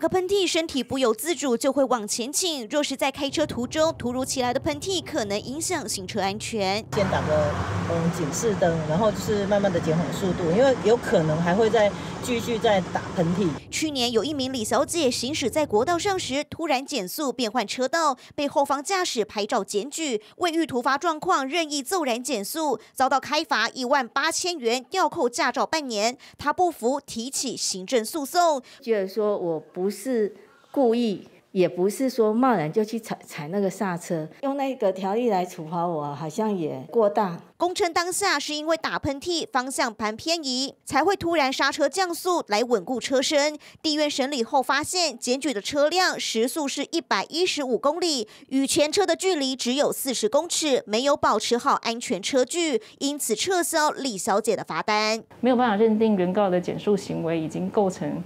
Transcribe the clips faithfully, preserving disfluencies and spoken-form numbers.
个喷嚏，身体不由自主就会往前倾。若是在开车途中，突如其来的喷嚏可能影响行车安全。先打个嗯警示灯，然后就是慢慢的减缓速度，因为有可能还会再继续再打喷嚏。去年有一名李小姐行驶在国道上时，突然减速变换车道，被后方驾驶拍照检举，未遇突发状况任意骤然减速，遭到开罚一万八千元，吊扣驾照半年。她不服，提起行政诉讼，觉得说我不。 不是故意，也不是说贸然就去踩踩那个刹车，用那个条例来处罚我，好像也过大。公称当下是因为打喷嚏、方向盘偏移，才会突然刹车降速来稳固车身。地院审理后发现，检举的车辆时速是一百一十五公里，与前车的距离只有四十公尺，没有保持好安全车距，因此撤销李小姐的罚单。没有办法认定原告的减速行为已经构成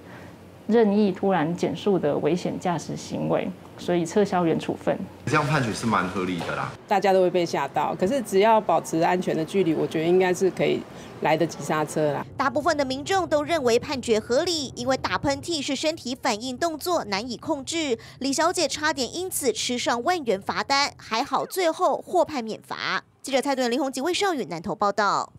任意突然减速的危险驾驶行为，所以撤销原处分。这样判决是蛮合理的啦，大家都会被吓到。可是只要保持安全的距离，我觉得应该是可以来得及刹车啦。大部分的民众都认为判决合理，因为打喷嚏是身体反应动作难以控制。李小姐差点因此吃上万元罚单，还好最后获判免罚。记者蔡敦仁、林宏吉、魏少宇南投报道。